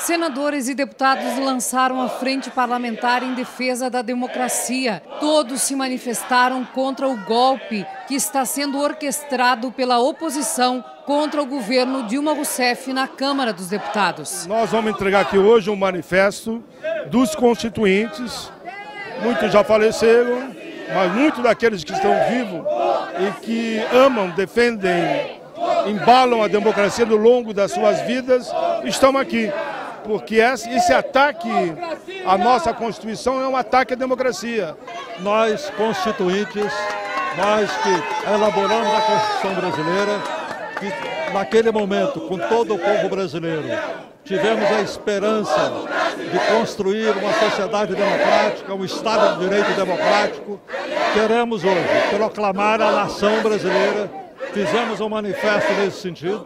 Senadores e deputados lançaram a Frente Parlamentar em defesa da democracia. Todos se manifestaram contra o golpe que está sendo orquestrado pela oposição contra o governo Dilma Rousseff na Câmara dos Deputados. Nós vamos entregar aqui hoje um manifesto dos constituintes. Muitos já faleceram, mas muitos daqueles que estão vivos e que amam, defendem, embalam a democracia no longo das suas vidas, estão aqui. Porque esse ataque à nossa Constituição é um ataque à democracia. Nós, constituintes, nós que elaboramos a Constituição brasileira, que naquele momento, com todo o povo brasileiro, tivemos a esperança de construir uma sociedade democrática, um Estado de Direito democrático, queremos hoje proclamar a nação brasileira. Fizemos um manifesto nesse sentido,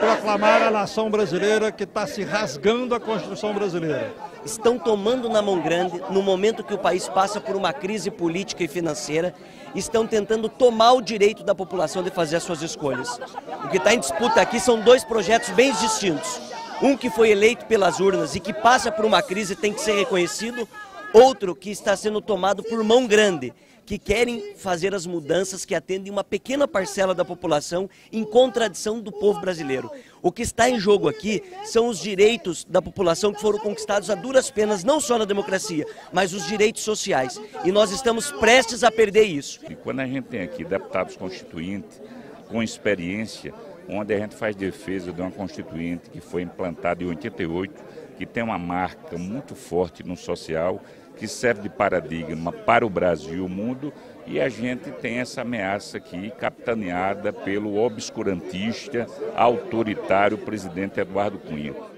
proclamar a nação brasileira que está se rasgando a Constituição brasileira. Estão tomando na mão grande, no momento que o país passa por uma crise política e financeira, estão tentando tomar o direito da população de fazer as suas escolhas. O que está em disputa aqui são dois projetos bem distintos. Um que foi eleito pelas urnas e que passa por uma crise e tem que ser reconhecido, outro que está sendo tomado por mão grande, que querem fazer as mudanças que atendem uma pequena parcela da população em contradição do povo brasileiro. O que está em jogo aqui são os direitos da população que foram conquistados a duras penas, não só na democracia, mas os direitos sociais. E nós estamos prestes a perder isso. E quando a gente tem aqui deputados constituintes com experiência, onde a gente faz defesa de uma constituinte que foi implantada em 88, que tem uma marca muito forte no social, que serve de paradigma para o Brasil e o mundo, e a gente tem essa ameaça aqui, capitaneada pelo obscurantista, autoritário presidente Eduardo Cunha.